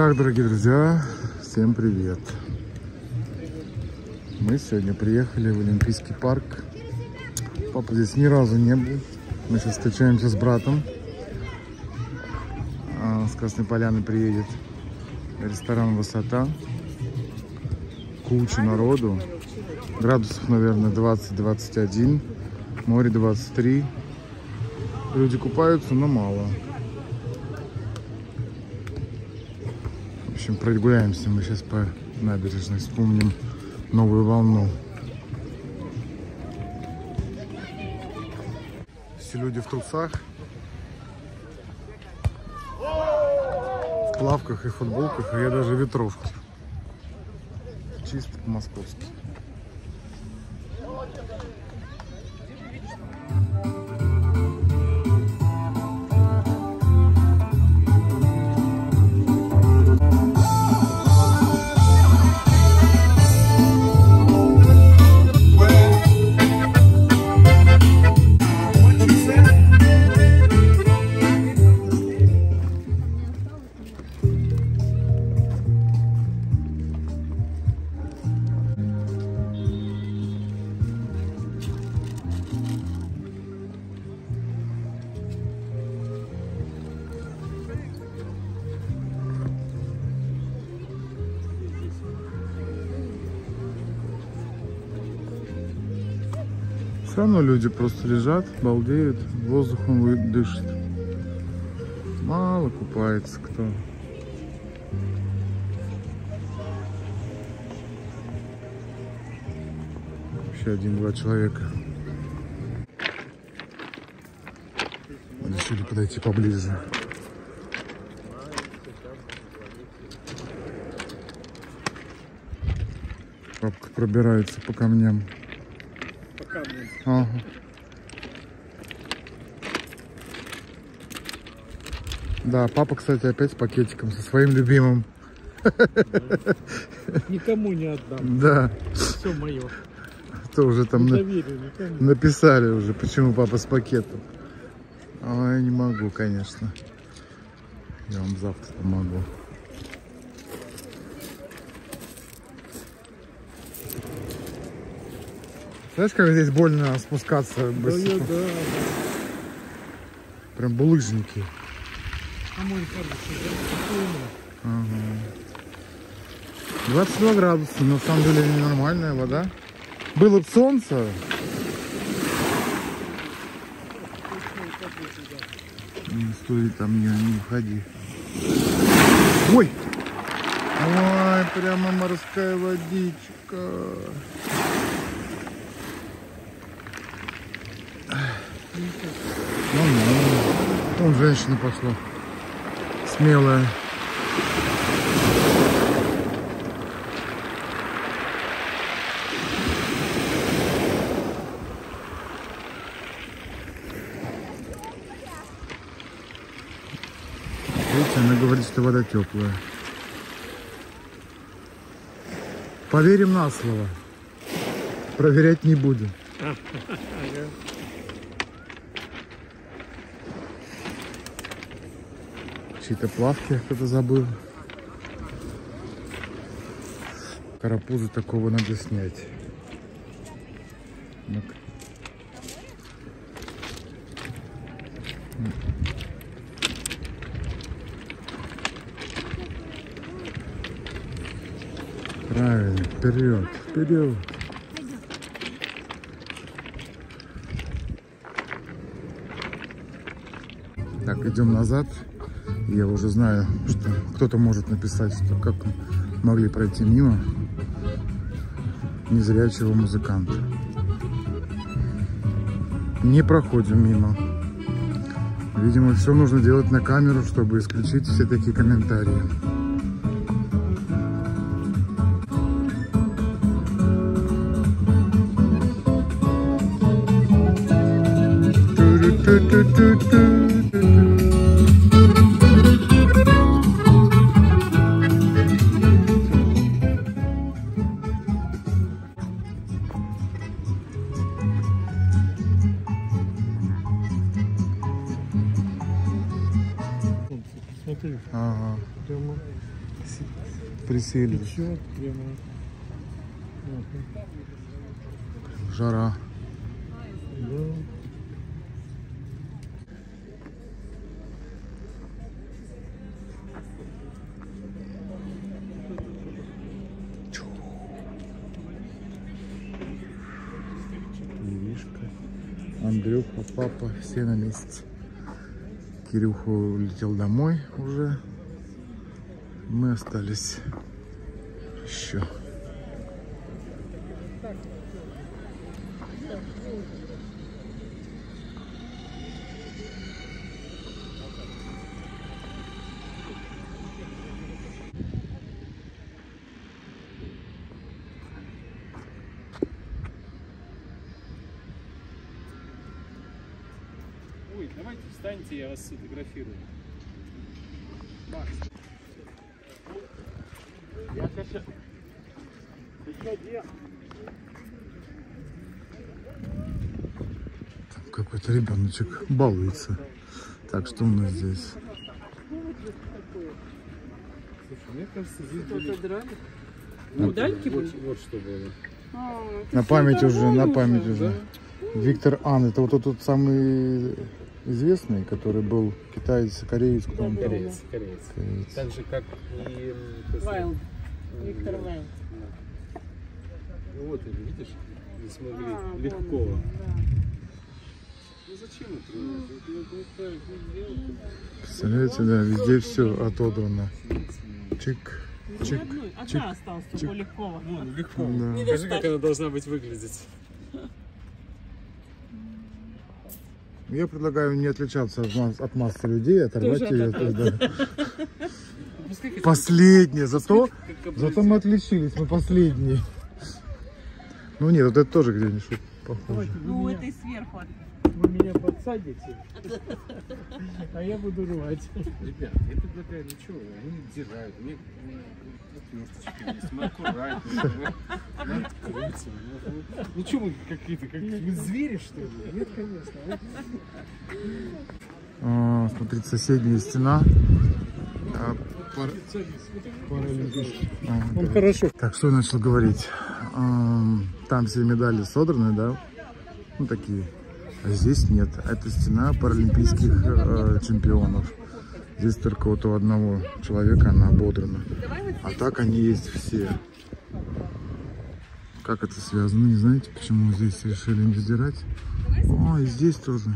Так, дорогие друзья, всем привет! Мы сегодня приехали в Олимпийский парк. Папа здесь ни разу не был. Мы сейчас встречаемся с братом. С Красной Поляны приедет. Ресторан «Высота». Куча народу. Градусов, наверное, 20-21. Море 23. Люди купаются, но мало. В общем, прогуляемся мы сейчас по набережной, вспомним новую волну. Все люди в трусах, в плавках и футболках, и я даже в ветровке. Чисто по-московски. Все равно люди просто лежат, балдеют, воздухом дышат. Мало купается кто. Вообще один-два человека. Решили подойти поближе. Папка пробирается по камням. Ага. Да, папа, кстати, опять с пакетиком, со своим любимым. Никому не отдам. Да. Все мое. Кто уже там написали уже, почему папа с пакетом. Ой, не могу, конечно. Я вам завтра помогу. Знаешь, как здесь больно спускаться босиком? Да, да, да. Прям булыжники. А мой парень, ага. 22 градуса, но на самом деле ненормальная вода. Было бы солнце. Не стой там, не уходи. Ой! Ой, прямо морская водичка. Вон женщина пошла. Смелая. Видите, она говорит, что вода теплая. Поверим на слово. Проверять не будем. Какие-то плавки кто-то забыл. Карапузы такого надо снять. Правильно, вперед, вперед. Так, идем назад. Я уже знаю, что кто-то может написать, что как могли пройти мимо незрячего музыканта. Не проходим мимо. Видимо, все нужно делать на камеру, чтобы исключить все такие комментарии. Ага. присели. Жара. Андрюха, папа, все на месте. Кирюха улетел домой уже. Мы остались еще. Давайте встаньте, я вас сфотографирую. Макс. Я сейчас... Какой-то ребеночек балуется. Так, что у нас здесь? Слушай, мне кажется, здесь были... Медальки были? Вот что было. На память уже, на память уже. Виктор Ан, это вот тот самый... известный, который был китаец, кореец, кто он там? Кореец, кореец. Так же, как и... Вайлд. Виктор Вайлд. Вот они, видишь, не смогли легко. Вон, да. Ну зачем это? Представляете, да, везде все отодрано. Чик, чик, чик. Одна осталась только легко. Вон, легко. Да. Скажи, как она должна быть выглядеть. Я предлагаю не отличаться от массы людей, оторвать ее. Последнее, зато мы отличились, мы последние. Ну нет, вот это тоже где-нибудь похоже. Ну это и сверху. Вы меня подсадите, а я буду рвать. Ребят, я предлагаю ничего, они дирают, у них отверточки есть, мы аккуратнее, мы открытие. Ну что мы какие-то, как звери что ли? Нет, конечно. Смотрите, соседняя стена. Паралимпийский. Он хорошо. Так, что я начал говорить? Там все медали содраны, да? Ну такие. А здесь нет. Это стена паралимпийских чемпионов. Здесь только вот у одного человека она ободрана. А так они есть все. Как это связано? Не знаете, почему здесь решили не сдирать? О, и здесь тоже.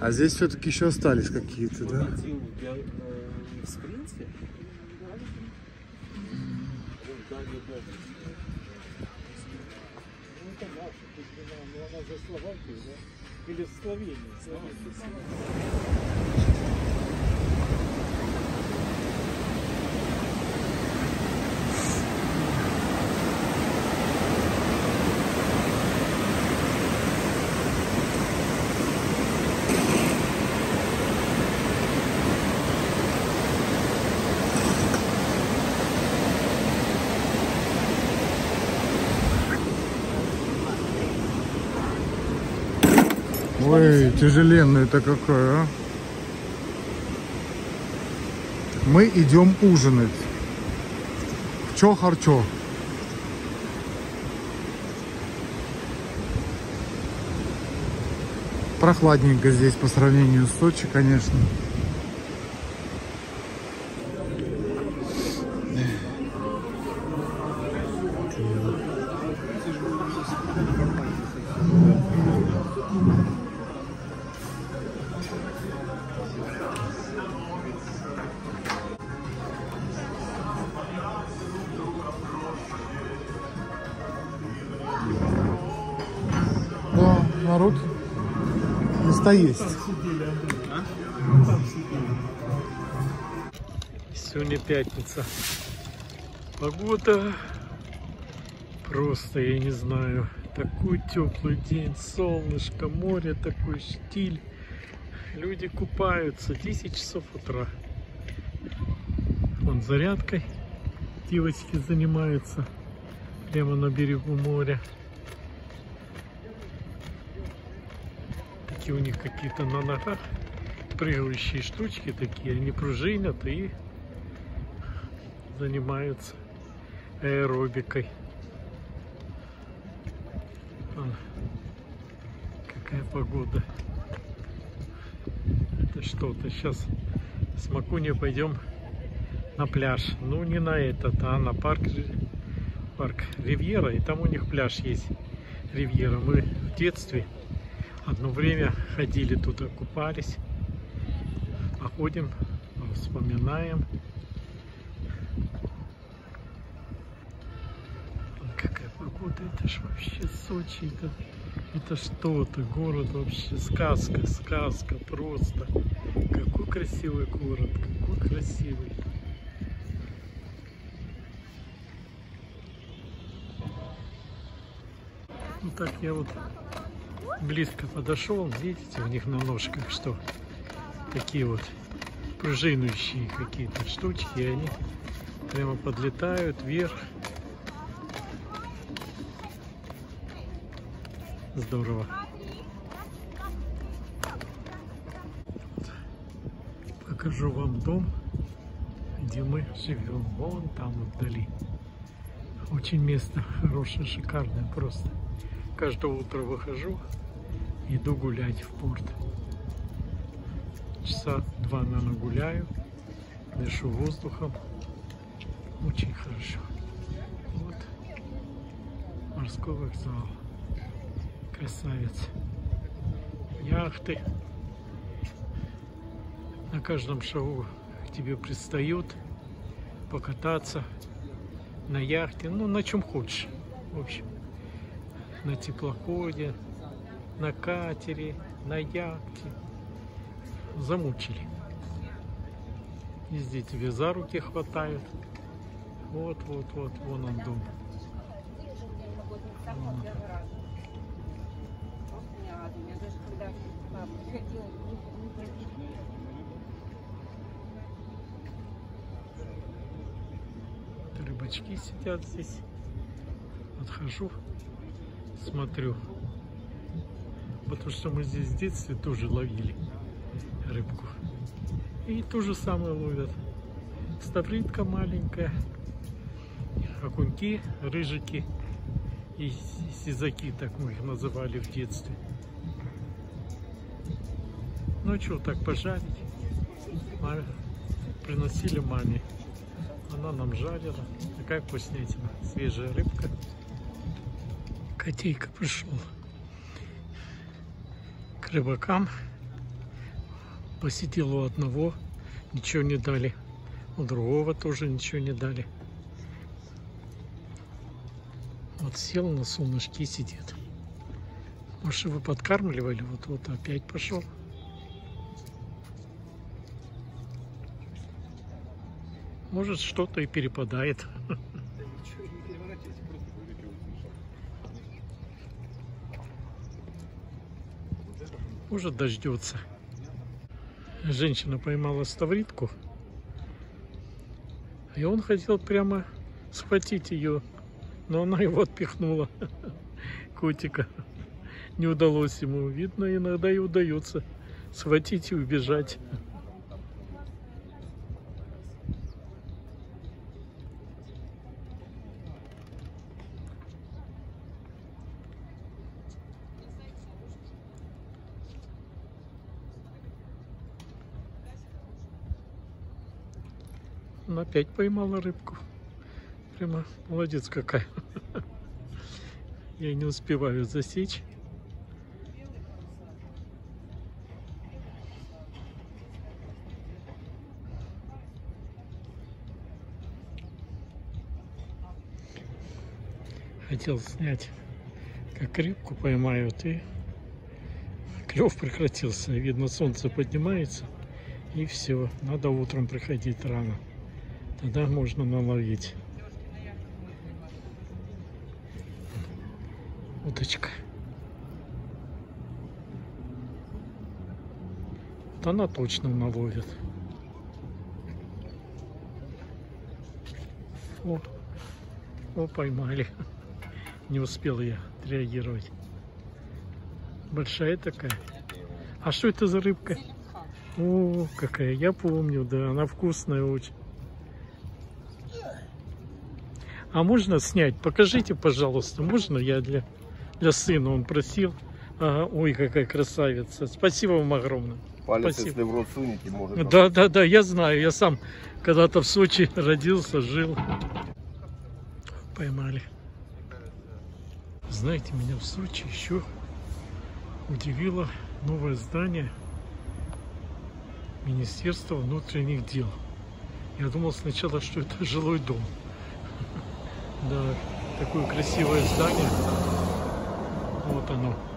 А здесь все-таки еще остались какие-то, да? Или в Словении. Ой, тяжеленное-то какое, а? Мы идем ужинать. В чо-харчо. Прохладненько здесь по сравнению с Сочи, конечно. Народ места есть. Сегодня пятница. Погода просто, я не знаю. Такой теплый день, солнышко, море, такой штиль. Люди купаются. 10 часов утра. Вон зарядкой девочки занимаются прямо на берегу моря. У них какие-то на ногах прыгающие штучки такие, они пружинят и занимаются аэробикой. Вон, какая погода. Это что-то. Сейчас с Макунью пойдем на пляж. Ну, не на этот, а на парк Ривьера. И там у них пляж есть. Ривьера. Мы в детстве одно время ходили туда, купались. Походим, вспоминаем. Какая погода, это ж вообще Сочи, это что-то, город вообще, сказка, сказка просто. Какой красивый город, какой красивый. Ну так я вот близко подошел, видите, у них на ножках что? Такие вот пружинующие какие-то штучки, и они прямо подлетают вверх. Здорово. Покажу вам дом, где мы живем. Вон там вдали. Очень место хорошее, шикарное просто. Каждое утро выхожу, иду гулять в порт. Часа два, наверное, гуляю, дышу воздухом. Очень хорошо. Вот морской вокзал. Красавец. Яхты. На каждом шагу к тебе пристают покататься на яхте, ну на чем хочешь. В общем, на теплоходе, на катере, на яхте. Замучили. Везде тебе за руки хватают. Вот, вот, вот, вон он дом. Вон он. Рыбачки сидят здесь. Отхожу, смотрю. Потому что мы здесь в детстве тоже ловили рыбку. И то же самое ловят. Ставридка маленькая, окуньки, рыжики и сизаки, так мы их называли в детстве. Ночью так пожарить. Приносили маме. Она нам жарила. Такая вкуснятина. Свежая рыбка. Котейка пришел к рыбакам. Посидел у одного. Ничего не дали. У другого тоже ничего не дали. Вот сел на солнышке, сидит. Может, его подкармливали? Вот опять пошел. Может, что-то и перепадает. Может, дождется. Женщина поймала ставридку. И он хотел прямо схватить ее. Но она его отпихнула. Котика. Не удалось ему. Видно, иногда и удается схватить и убежать. Опять поймала рыбку. Прямо молодец какая. Я не успеваю засечь. Хотел снять, как рыбку поймают, и клев прекратился. Видно, солнце поднимается, и все. Надо утром приходить рано. Тогда можно наловить. Уточка. Вот она точно наловит. О, поймали. Не успел я отреагировать. Большая такая. А что это за рыбка? О, какая, я помню, да, она вкусная очень. А можно снять? Покажите, пожалуйста, можно я для сына, он просил. Ага, ой, какая красавица. Спасибо вам огромное. Палец, спасибо. Если в рот сунете, может... Да, да, да, я знаю, я сам когда-то в Сочи родился, жил. Поймали. Знаете, меня в Сочи еще удивило новое здание Министерства внутренних дел. Я думал сначала, что это жилой дом. Да, такое красивое здание. Вот оно.